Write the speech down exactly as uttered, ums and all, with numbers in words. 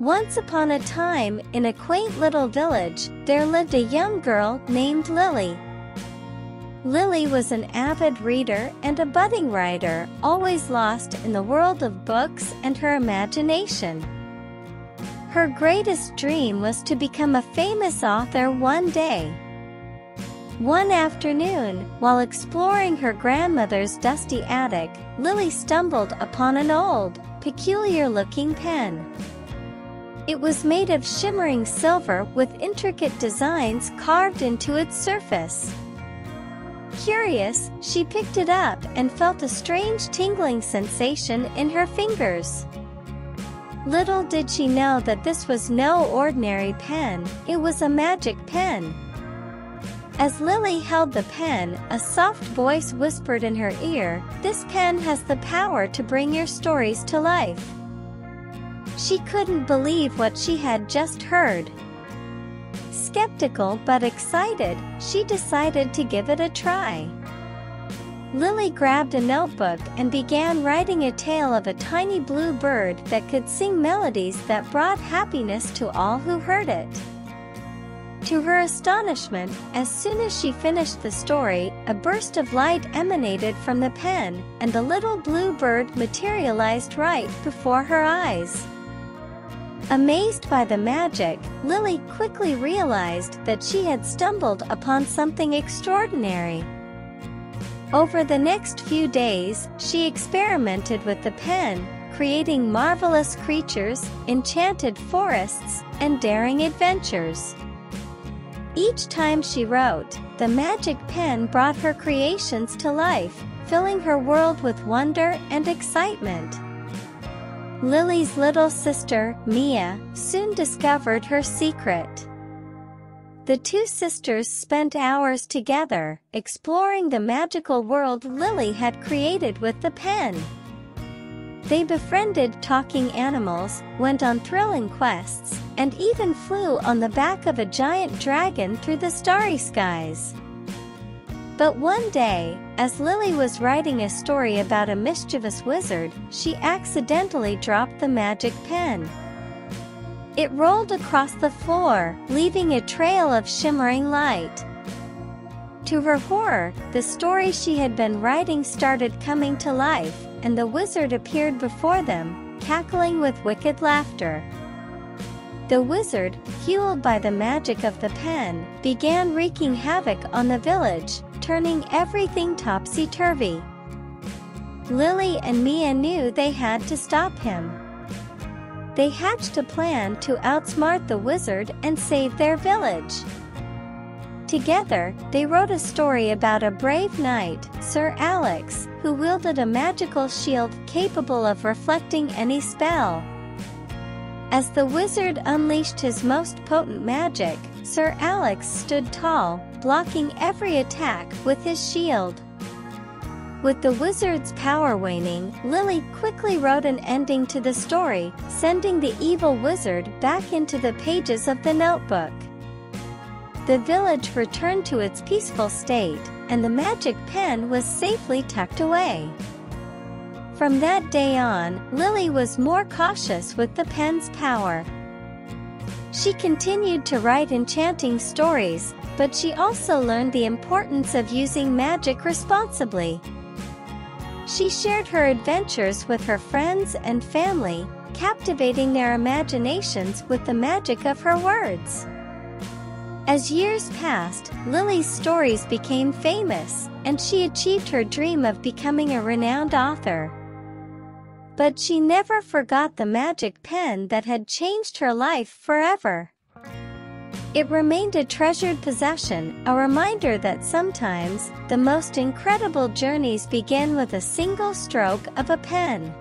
Once upon a time, in a quaint little village, there lived a young girl named Lily. Lily was an avid reader and a budding writer, always lost in the world of books and her imagination. Her greatest dream was to become a famous author one day. One afternoon, while exploring her grandmother's dusty attic, Lily stumbled upon an old, peculiar-looking pen. It was made of shimmering silver with intricate designs carved into its surface. Curious, she picked it up and felt a strange tingling sensation in her fingers. Little did she know that this was no ordinary pen, it was a magic pen. As Lily held the pen, a soft voice whispered in her ear, "This pen has the power to bring your stories to life." She couldn't believe what she had just heard. Skeptical but excited, she decided to give it a try. Lily grabbed a notebook and began writing a tale of a tiny blue bird that could sing melodies that brought happiness to all who heard it. To her astonishment, as soon as she finished the story, a burst of light emanated from the pen, and the little blue bird materialized right before her eyes. Amazed by the magic, Lily quickly realized that she had stumbled upon something extraordinary. Over the next few days, she experimented with the pen, creating marvelous creatures, enchanted forests, and daring adventures. Each time she wrote, the magic pen brought her creations to life, filling her world with wonder and excitement. Lily's little sister, Mia, soon discovered her secret. The two sisters spent hours together, exploring the magical world Lily had created with the pen. They befriended talking animals, went on thrilling quests, and even flew on the back of a giant dragon through the starry skies. But one day, as Lily was writing a story about a mischievous wizard, she accidentally dropped the magic pen. It rolled across the floor, leaving a trail of shimmering light. To her horror, the story she had been writing started coming to life, and the wizard appeared before them, cackling with wicked laughter. The wizard, fueled by the magic of the pen, began wreaking havoc on the village, turning everything topsy-turvy. Lily and Mia knew they had to stop him. They hatched a plan to outsmart the wizard and save their village. Together, they wrote a story about a brave knight, Sir Alex, who wielded a magical shield capable of reflecting any spell. As the wizard unleashed his most potent magic, Sir Alex stood tall, blocking every attack with his shield. With the wizard's power waning, Lily quickly wrote an ending to the story, sending the evil wizard back into the pages of the notebook. The village returned to its peaceful state, and the magic pen was safely tucked away. From that day on, Lily was more cautious with the pen's power. She continued to write enchanting stories, but she also learned the importance of using magic responsibly. She shared her adventures with her friends and family, captivating their imaginations with the magic of her words. As years passed, Lily's stories became famous, and she achieved her dream of becoming a renowned author. But she never forgot the magic pen that had changed her life forever. It remained a treasured possession, a reminder that sometimes the most incredible journeys begin with a single stroke of a pen.